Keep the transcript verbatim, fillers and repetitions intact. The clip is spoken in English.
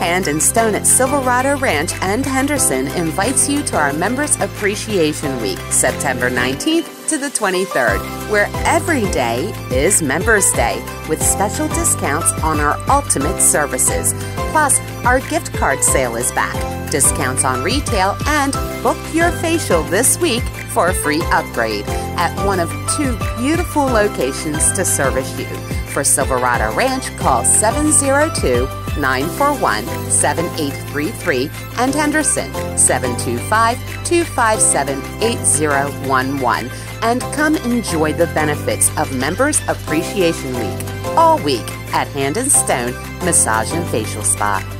Hand and Stone at Silverado Ranch and Henderson invites you to our Members Appreciation Week, September nineteenth to the twenty-third, where every day is Members Day, with special discounts on our ultimate services. Plus, our gift card sale is back, discounts on retail, and book your facial this week for a free upgrade at one of two beautiful locations to service you. For Silverado Ranch, call seven zero two, nine four one, seven eight three three and Henderson seven two five, two five seven, eight zero one one, and come enjoy the benefits of Members Appreciation Week all week at Hand and Stone Massage and Facial Spa.